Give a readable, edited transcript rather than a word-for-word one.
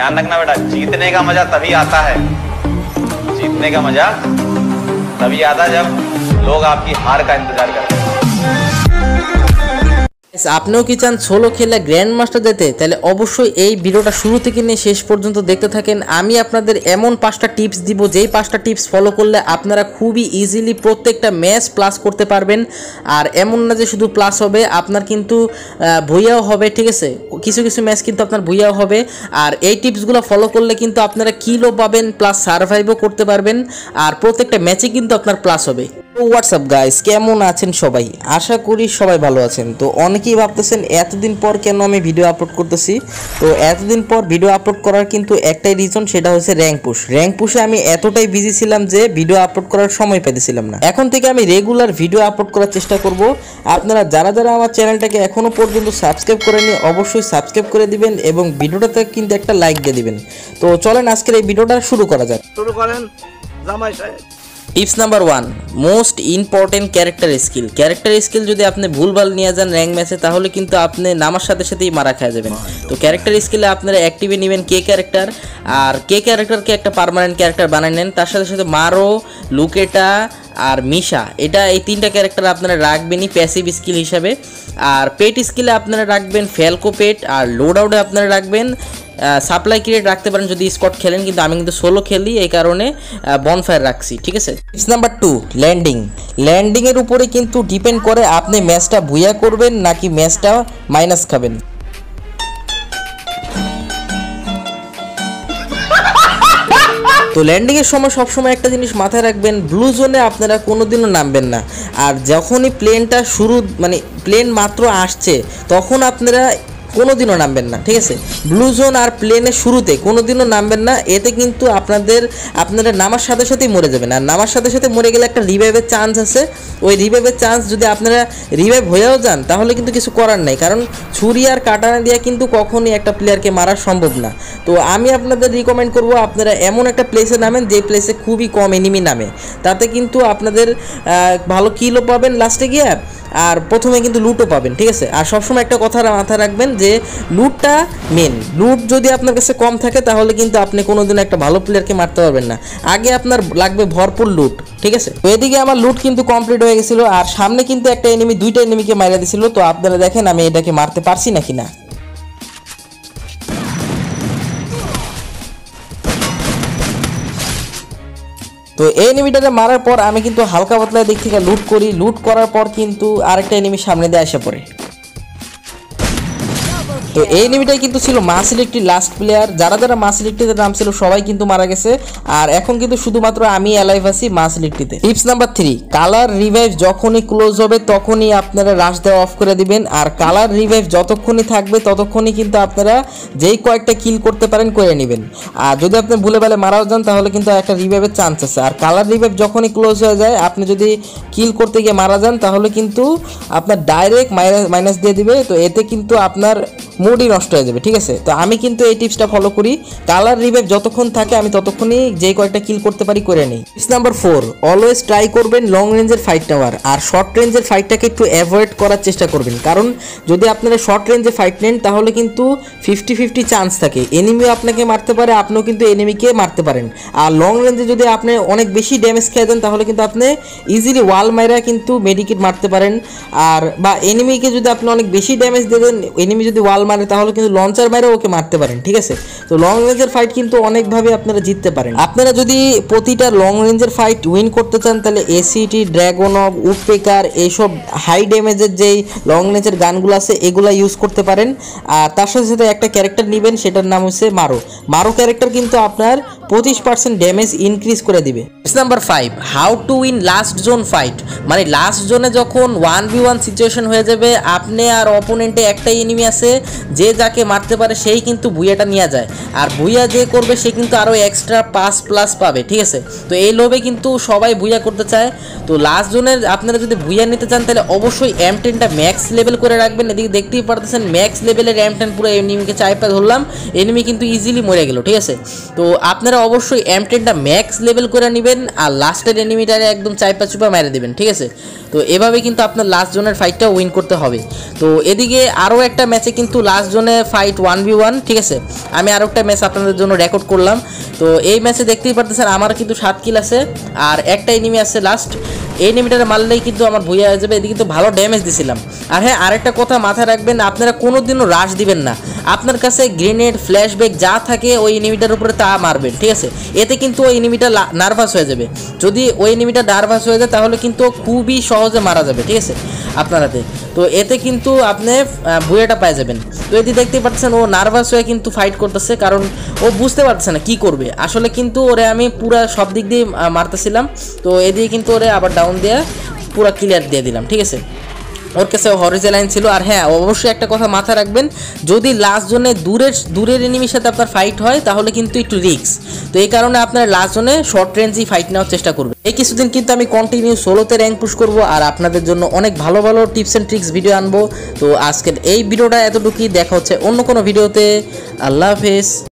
ध्यान रखना बेटा, जीतने का मजा तभी आता है, जीतने का मजा तभी आता है जब लोग आपकी हार का इंतजार करते हैं। आपनेও কি চান सोलो खेला ग्रैंड मास्टर যেতে? তাহলে অবশ্যই এই ভিডিওটা শুরু থেকে নিয়ে শেষ পর্যন্ত দেখতে থাকেন। আমি আপনাদের এমন 5টা টিপস দিব যেই 5টা টিপস ফলো করলে আপনারা খুবই ইজিলি প্রত্যেকটা ম্যাচ প্লাস করতে পারবেন। আর এমন না যে শুধু প্লাস হবে, আপনার কিন্তু ভুইয়াও হবে, ঠিক আছে? কিছু কিছু ম্যাচ কিন্তু আপনার ভুইয়াও হবে। আর এই টিপসগুলো ফলো করলে কিন্তু আপনারা কিলো পাবেন, প্লাস সারভাইভও করতে পারবেন, আর প্রত্যেকটা ম্যাচে কিন্তু আপনার প্লাস হবে। তো হোয়াটসঅ্যাপ গাইস, কেমন আছেন সবাই? আশা করি সবাই ভালো আছেন। তো অনেকেই ভাবতেছেন এতদিন পর কেন আমি ভিডিও আপলোড করতেছি। তো এতদিন পর ভিডিও আপলোড করার কিন্তু একটাই রিজন, সেটা হচ্ছে র্যাঙ্ক পুশ। র্যাঙ্ক পুশে আমি এতটাই বিজি ছিলাম যে ভিডিও আপলোড করার সময় পেতেছিলাম না। এখন থেকে আমি রেগুলার ভিডিও আপলোড করার চেষ্টা করব। আপনারা যারা যারা আমার চ্যানেলটাকে এখনও পর্যন্ত সাবস্ক্রাইব করেননি অবশ্যই সাবস্ক্রাইব করে দিবেন এবং ভিডিওটাতে কিন্তু একটা লাইক দিয়ে দিবেন। তো চলেন আজকের এই ভিডিওটা শুরু করা যাক। শুরু করেন জামাই সাহেব। Tips number 1, most important character skill. Character skill যদি আপনি ভুলভাল নিয়ে যান র্যাঙ্ক ম্যাচে তাহলে কিন্তু আপনি নামার সাথে সাথেই মারা খেয়ে যাবেন। তো ক্যারেক্টার স্কিলে আপনারা অ্যাক্টিভে নেবেন কে ক্যারেক্টার, আর কে ক্যারেক্টারকে একটা পার্মানেন্ট ক্যারেক্টার বানিয়ে নেন। তার সাথে সাথে মারো, লুকেটা আর মিশা, এটা এই 3টা ক্যারেক্টার আপনারা রাখবেনই প্যাসিভ স্কিল হিসাবে। আর পেট স্কিলে আপনারা রাখবেন ফ্যালকো পেট, আর লোড আউটে আপনারা রাখবেন সাপ্লাই ক্রিয়েট রাখতে পারেন যদি স্কট খেলেন, কিন্তু আমি কিন্তু সোলো খেলি এই কারণে বনফায়ার রাখছি, ঠিক আছে? Tips number 2, landing. ল্যান্ডিংয়ের উপরে কিন্তু ডিপেন্ড করে আপনি ম্যাচটা ভুয়া করবেন নাকি ম্যাচটা মাইনাস খাবেন। তো ল্যান্ডিংয়ের সময় সবসময় একটা জিনিস মাথায় রাখবেন, ব্লু জোনে আপনারা কোনোদিনও নামবেন না। আর যখনই প্লেনটা শুরু মানে প্লেন মাত্র আসছে তখন আপনারা কোনোদিনও নামবেন না, ঠিক আছে? ব্লু জোন আর প্লেনের শুরুতে কোনোদিনও নামবেন না, এতে কিন্তু আপনারা নামার সাথে সাথেই মরে যাবেন। আর নামার সাথে সাথে মরে গেলে একটা রিভাইভের চান্স আছে, ওই রিভাইভের চান্স যদি আপনারা রিভাইভ হয়েও যান তাহলে কিন্তু কিছু করার নাই, কারণ ছুরি আর কাটানা দিয়ে কিন্তু কখনই একটা প্লেয়ারকে মারা সম্ভব না। তো আমি আপনাদের রিকমেন্ড করব আপনারা এমন একটা প্লেসে নামেন যে প্লেসে খুবই কম এনিমি নামে, তাতে কিন্তু আপনাদের ভালো কিলও পাবেন লাস্টে গিয়ে, আর প্রথমে কিন্তু লুটও পাবেন, ঠিক আছে? আর সবসময় একটা কথা মাথায় রাখবেন যে লুটটা মেন। লুট যদি আপনার কাছে কম থাকে তাহলে কিন্তু আপনি কোনোদিন একটা ভালো প্লেয়ারকে মারতে পারবেন না, আগে আপনার লাগবে ভরপুর লুট, ঠিক আছে? তো এদিকে আমার লুট কিন্তু কমপ্লিট হয়ে গেছিলো, আর সামনে কিন্তু একটা এনিমি 2টা এনিমিকে মারা দিয়েছিল। তো আপনারা দেখেন আমি এটাকে মারতে পারছি নাকি না। তো এই এনিমিটাকে মারার পর আমি কিন্তু হালকা পাতলা দিক থেকে লুট করি, লুট করার পর কিন্তু আরেকটা এনিমি সামনে দিয়ে আসে পড়ে। তো এই এনিমিটাই কিন্তু ছিল মাসিল একটি লাস্ট প্লেয়ার। যারা যারা মাসিল একটিতে নাম ছিল সবাই কিন্তু মারা গেছে, আর এখন কিন্তু শুধুমাত্র আমি অ্যালাইভ আছি মাসিল একটিতে। টিপস নাম্বার 3, কালার রিভাইভ যখনই ক্লোজ হবে তখনই আপনারা রাশ দেওয়া অফ করে দিবেন। আর কালার রিভাইভ যতক্ষণই থাকবে ততক্ষণই কিন্তু আপনারা যেই কয়েকটা কিল করতে পারেন করে নেবেন। আর যদি আপনি ভুলে ভালে মারাও যান তাহলে কিন্তু একটা রিভাইভের চান্স আছে। আর কালার রিভাইভ যখনই ক্লোজ হয়ে যায় আপনি যদি কিল করতে গিয়ে মারা যান তাহলে কিন্তু আপনার ডাইরেক্ট মাইনাস দিয়ে দিবে। তো এতে কিন্তু আপনার মুডই নষ্ট হয়ে যাবে, ঠিক আছে? তো আমি কিন্তু এই টিপসটা ফলো করি, কালার রিভাইভ যতক্ষণ থাকে আমি ততক্ষণই যেই কয়েকটা কিল করতে পারি করে নিই। টিপস নাম্বার 4, অলওয়েজ ট্রাই করবেন লং রেঞ্জের ফাইট নেওয়ার, আর শর্ট রেঞ্জের ফাইটটাকে একটু অ্যাভয়েড করার চেষ্টা করবেন। কারণ যদি আপনারা শর্ট রেঞ্জে ফাইট নেন তাহলে কিন্তু 50-50 চান্স থাকে, এনিমিও আপনাকে মারতে পারে, আপনিও কিন্তু এনিমিকে মারতে পারেন। আর লং রেঞ্জে যদি আপনি অনেক বেশি ড্যামেজ খেয়ে দেন তাহলে কিন্তু আপনি ইজিলি ওয়াল মাইরা কিন্তু মেডিকেট মারতে পারেন। আর বা এনিমিকে যদি আপনি অনেক বেশি ড্যামেজ দিয়ে দেন, এনিমি যদি ওয়াল মানে তাহলে কিন্তু লঞ্চার মাইরে ওকে মারতে পারেন, ঠিক আছে? তো লং রেঞ্জের ফাইট কিন্তু অনেকভাবে আপনারা জিততে পারেন। আপনারা যদি প্রতিটা লং রেঞ্জের ফাইট উইন করতে চান তাহলে এসিটি, ড্রাগন অফ, উডপেকার, এইসব হাই ড্যামেজের যেই লং রেঞ্জের গানগুলো আছে এগুলো ইউজ করতে পারেন। আর তার সাথে সাথে একটা ক্যারেক্টার নেবেন, সেটার নাম হচ্ছে মারো। মারো ক্যারেক্টার কিন্তু আপনার 25% ড্যামেজ ইনক্রিজ করে দিবে। Tips number 5, how to win last zone fight. মানে লাস্ট জোনে যখন 1v1 সিচুয়েশন হয়ে যাবে, আপনি আর অপোনেন্টে একটাই এনিমি আছে, যে যাকে মারতে পারে সেই কিন্তু ভুইয়াটা নিয়ে যায়, আর ভুইয়া যে করবে সে কিন্তু আরও এক্সট্রা 5+ পাবে, ঠিক আছে? তো এই লোভে কিন্তু সবাই ভুইয়া করতে চায়। তো লাস্ট জোনের আপনারা যদি ভুইয়া নিতে চান তাহলে অবশ্যই M10টা ম্যাক্স লেভেল করে রাখবেন। এদিকে দেখতেই পারতেছেন ম্যাক্স লেভেলের M10 পুরো এনিমিকে চাইপা ধরলাম, এনিমি কিন্তু ইজিলি মরে গেল, ঠিক আছে? তো আপনারা অবশ্যই এমটেনটা ম্যাক্স লেভেল করে নেবেন আর লাস্টের এনিমিটারে একদম চাইপা চুপা মেরে দেবেন, ঠিক আছে। তো এভাবে কিন্তু আপনার লাস্ট জোনের ফাইটটা উইন করতে হবে। তো এদিকে আরও একটা ম্যাচে কিন্তু লাস্ট জোনে ফাইট 1v1, ঠিক আছে। আমি আরও একটা ম্যাচ আপনাদের জন্য রেকর্ড করলাম। তো এই ম্যাচে দেখতেই পারতেছেন আমার কিন্তু 7 কিল আছে আর একটা এনিমি আছে লাস্ট, এই এনিমিটারে মারলেই কিন্তু আমার ভুইয়া হয়ে যাবে। এদিকে কিন্তু ভালো ড্যামেজ দিছিলাম। আর হ্যাঁ, আরেকটা কথা মাথায় রাখবেন, আপনারা কোনো দিনও রাশ দিবেন না। আপনার কাছে গ্রেনেড ফ্ল্যাশব্যাক যা থাকে ওই এনিমিটার উপরে তা মারবেন, ঠিক আছে। এতে কিন্তু ওই এনিমিটা নার্ভাস হয়ে যাবে। যদি ওই এনিমিটা নার্ভাস হয়ে যায় তাহলে কিন্তু খুবই সহজে মারা যাবে, ঠিক আছে আপনারাতে। তো এতে কিন্তু আপনি ভুয়াটা পেয়ে যাবেন। তো এটি দেখতেই পাচ্ছেন ও নার্ভাস হয়ে কিন্তু ফাইট করতেছে, কারণ ও বুঝতে পারছে না কী করবে আসলে। কিন্তু ওরে আমি পুরা সব দিক দিয়ে মারতেছিলাম। তো এদিকে কিন্তু ওরে আবার ডাউন দিয়ে পুরা ক্লিয়ার দিয়ে দিলাম, ঠিক আছে। ওর কাছে হরিজেন লাইন ছিল। আর হ্যাঁ, অবশ্যই একটা কথা মাথায় রাখবেন, যদি লাস্ট জোনে দূরের এনিমির সাথে আপনার ফাইট হয় তাহলে কিন্তু একটু রিস্ক। তো এই কারণে আপনার লাস্ট জোনে শর্ট রেঞ্জই ফাইট নেওয়ার চেষ্টা করবেন। এই কিছুদিন কিন্তু আমি কন্টিনিউ সোলোতে র্যাঙ্ক পুশ করব আর আপনাদের জন্য অনেক ভালো ভালো টিপস অ্যান্ড ট্রিক্স ভিডিও আনবো। তো আজকের এই ভিডিওটা এতটুকুই, দেখা হচ্ছে অন্য কোনো ভিডিওতে। আল্লাহ হাফেজ।